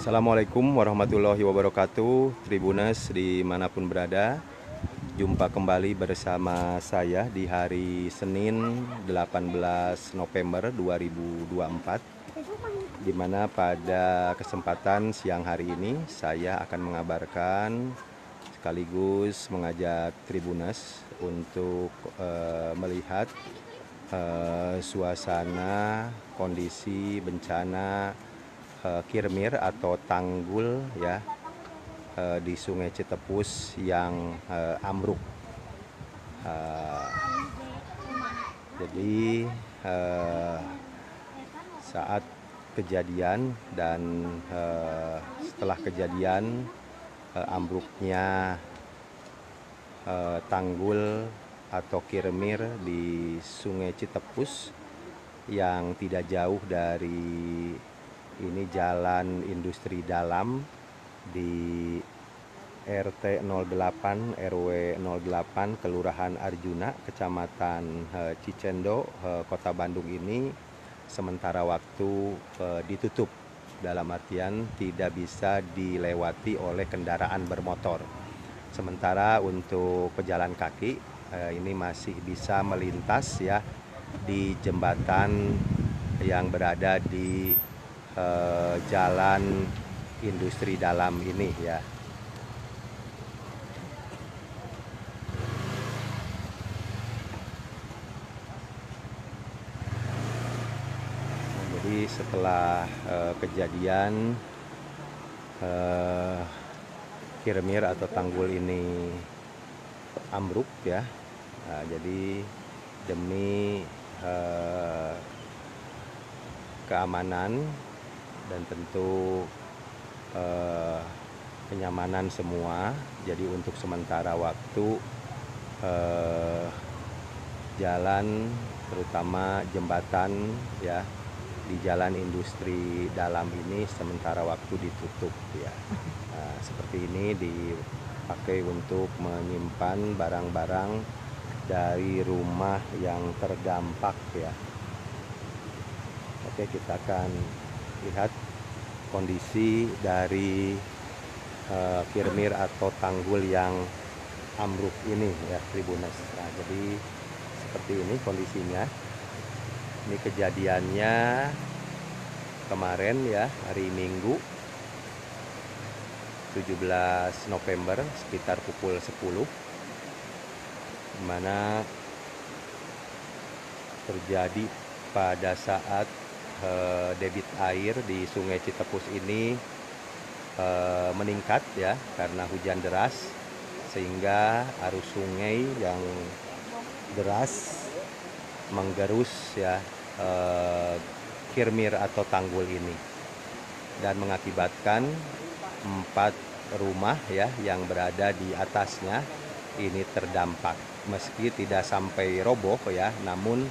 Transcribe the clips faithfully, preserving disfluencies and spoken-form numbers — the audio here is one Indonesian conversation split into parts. Assalamualaikum warahmatullahi wabarakatuh, Tribunnews dimanapun berada. Jumpa kembali bersama saya di hari Senin delapan belas November dua ribu dua puluh empat, dimana pada kesempatan siang hari ini saya akan mengabarkan sekaligus mengajak Tribunnews untuk uh, melihat uh, suasana kondisi bencana kirmir atau tanggul ya di Sungai Citepus yang uh, ambruk. Uh, jadi uh, saat kejadian dan uh, setelah kejadian uh, ambruknya uh, tanggul atau kirmir di Sungai Citepus yang tidak jauh dari ini Jalan Industri Dalam di R T nol delapan R W nol delapan Kelurahan Arjuna, Kecamatan eh, Cicendo, eh, Kota Bandung ini sementara waktu eh, ditutup, dalam artian tidak bisa dilewati oleh kendaraan bermotor. Sementara untuk pejalan kaki eh, ini masih bisa melintas ya di jembatan yang berada di eh, Jalan Industri Dalam ini ya. Jadi setelah uh, kejadian uh, kirmir atau tanggul ini ambruk ya. Nah, jadi demi uh, keamanan dan tentu Uh, kenyamanan semua, jadi untuk sementara waktu uh, jalan, terutama jembatan ya di Jalan Industri Dalam ini sementara waktu ditutup ya. Nah, seperti ini dipakai untuk menyimpan barang-barang dari rumah yang terdampak ya. Oke, kita akan lihat kondisi dari uh, kirmir atau tanggul yang ambruk ini ya, Tribunnews. Nah, jadi seperti ini kondisinya. Ini kejadiannya kemarin ya, hari Minggu tujuh belas November sekitar pukul sepuluh, dimana terjadi pada saat Uh, debit air di Sungai Citepus ini uh, meningkat ya karena hujan deras, sehingga arus sungai yang deras menggerus ya uh, kirmir atau tanggul ini dan mengakibatkan empat rumah ya yang berada di atasnya ini terdampak, meski tidak sampai roboh ya, namun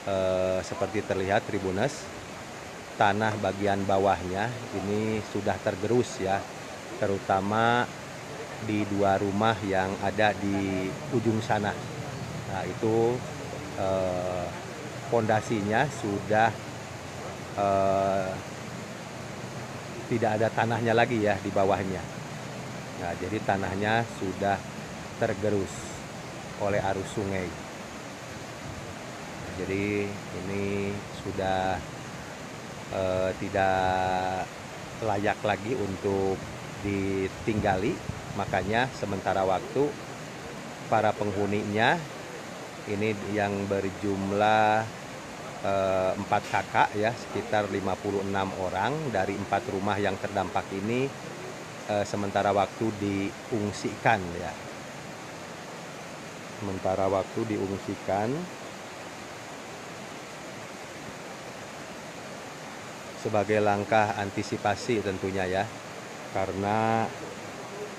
Uh, seperti terlihat Tribunnews, tanah bagian bawahnya ini sudah tergerus ya, terutama di dua rumah yang ada di ujung sana. Nah, itu uh, pondasinya sudah uh, tidak ada tanahnya lagi ya di bawahnya. Nah, jadi tanahnya sudah tergerus oleh arus sungai. Jadi ini sudah uh, tidak layak lagi untuk ditinggali, makanya sementara waktu para penghuninya ini yang berjumlah uh, empat kakak ya, sekitar lima puluh enam orang dari empat rumah yang terdampak ini uh, sementara waktu diungsikan ya. Sementara waktu diungsikan sebagai langkah antisipasi tentunya ya, karena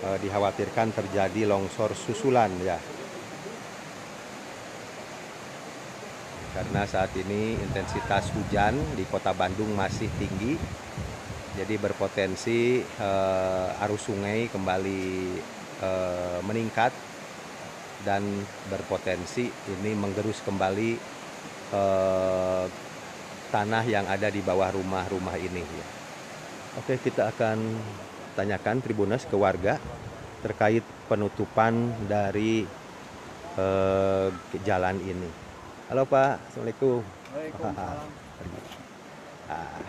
e, dikhawatirkan terjadi longsor susulan ya, karena saat ini intensitas hujan di Kota Bandung masih tinggi, jadi berpotensi e, arus sungai kembali e, meningkat dan berpotensi ini menggerus kembali e, tanah yang ada di bawah rumah-rumah ini ya. Oke, kita akan tanyakan Tribunnews ke warga terkait penutupan dari eh, jalan ini. Halo Pak, Assalamualaikum. Waalaikumsalam. Ah,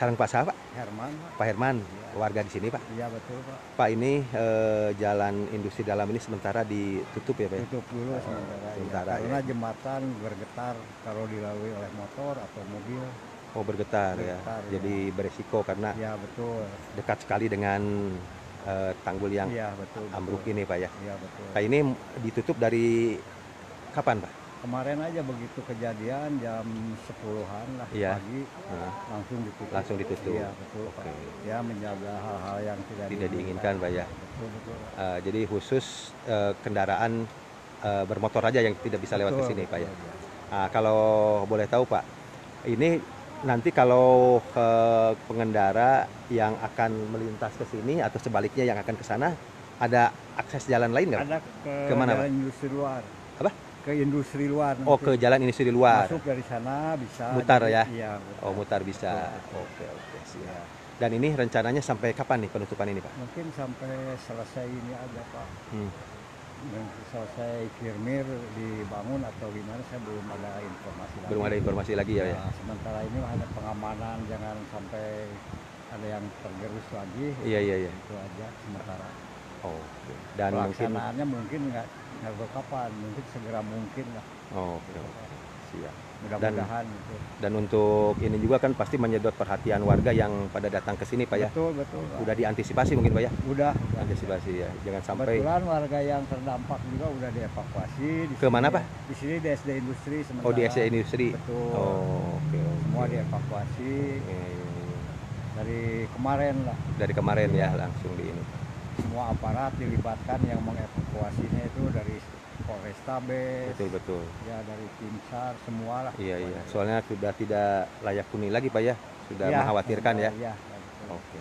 sarang Pak siapa? Herman. Pak Herman, ya. Warga di sini Pak? Iya betul Pak. Pak ini eh, jalan industri dalam ini sementara ditutup ya Pak? Tutup dulu oh, sementara. sementara ya. Karena ya. Jembatan bergetar kalau dilalui oleh motor atau mobil. Oh bergetar, bergetar ya. ya, jadi beresiko karena ya, betul. Dekat sekali dengan uh, tanggul yang ya, betul, ambruk betul. ini Pak ya. ya betul. Nah, ini ditutup dari kapan Pak? Kemarin aja begitu kejadian jam sepuluhan lah ya. pagi nah. langsung ditutup. Langsung ditutup. Ya, betul, Pak. Okay. ya menjaga hal-hal yang tidak, tidak diinginkan Pak ya. Betul, betul, Pak. Uh, jadi khusus uh, kendaraan uh, bermotor aja yang tidak bisa betul, lewat ke sini Pak ya. ya. Nah, kalau boleh tahu Pak, ini nanti kalau eh, pengendara yang akan melintas ke sini atau sebaliknya yang akan ke sana, ada akses jalan lain nggak? Ada ke Kemana, jalan Pak? industri luar. Apa? Ke industri luar. Nanti. Oh, ke jalan industri luar. Masuk dari sana bisa. Mutar jadi, ya? Iya. Mutar. Oh, mutar bisa. Betul. Oke, oke. Siap. Ya. Dan ini rencananya sampai kapan nih penutupan ini, Pak? Mungkin sampai selesai ini ada, Pak. Hmm. Selesai kirmir dibangun atau gimana, saya belum ada informasi belum lagi. ada informasi lagi ya, ya sementara ini ada pengamanan jangan sampai ada yang tergerus lagi. Iya iya iya itu aja sementara. Oh, okay. Dan pelaksanaannya mungkin nggak nggak kapan, mungkin segera mungkin lah. Oh, oke, oke. Siap. Mudah-mudahan dan, gitu. Dan untuk ini juga kan pasti menyedot perhatian warga yang pada datang ke sini Pak ya. Betul, betul. Pak. Udah diantisipasi mungkin Pak ya? Udah. Antisipasi ya. ya. Jangan sampai. Kebetulan warga yang terdampak juga udah dievakuasi. Di Kemana sini, Pak? Di sini di S D Industri sementara. Oh, di S D Industri. Betul. Oh, oke. Okay, okay. Semua dievakuasi. Okay. Dari kemarin lah. Dari kemarin ya, ya langsung di ini. Semua aparat dilibatkan yang mengevakuasinya itu dari Polrestabes, betul betul. Ya dari tim SAR semua lah. Iya iya. Soalnya sudah tidak layak huni lagi Pak ya, sudah ya, mengkhawatirkan ya. ya. Oke.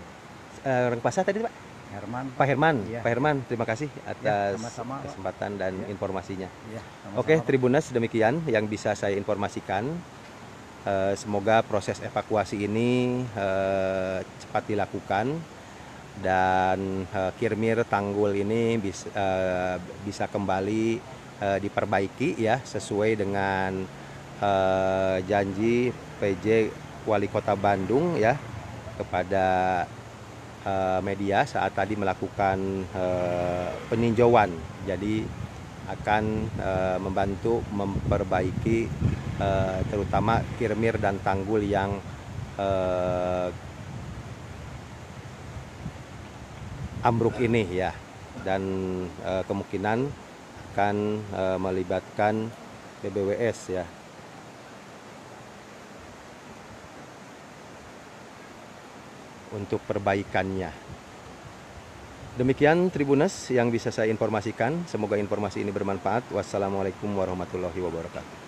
Uh, Orang pasar tadi Pak? Herman. Pak Herman. Ya. Pak Herman, terima kasih atas ya, sama -sama, kesempatan Pak. dan ya. informasinya. Ya, sama -sama, Oke, Tribunnews demikian yang bisa saya informasikan. Uh, semoga proses evakuasi ini uh, cepat dilakukan. Dan uh, kirmir tanggul ini bisa, uh, bisa kembali uh, diperbaiki ya sesuai dengan uh, janji P J Wali Kota Bandung ya kepada uh, media saat tadi melakukan uh, peninjauan. Jadi akan uh, membantu memperbaiki uh, terutama kirmir dan tanggul yang uh, ambruk ini ya, dan e, kemungkinan akan e, melibatkan B B W S ya. Untuk perbaikannya. Demikian Tribunnews yang bisa saya informasikan. Semoga informasi ini bermanfaat. Wassalamualaikum warahmatullahi wabarakatuh.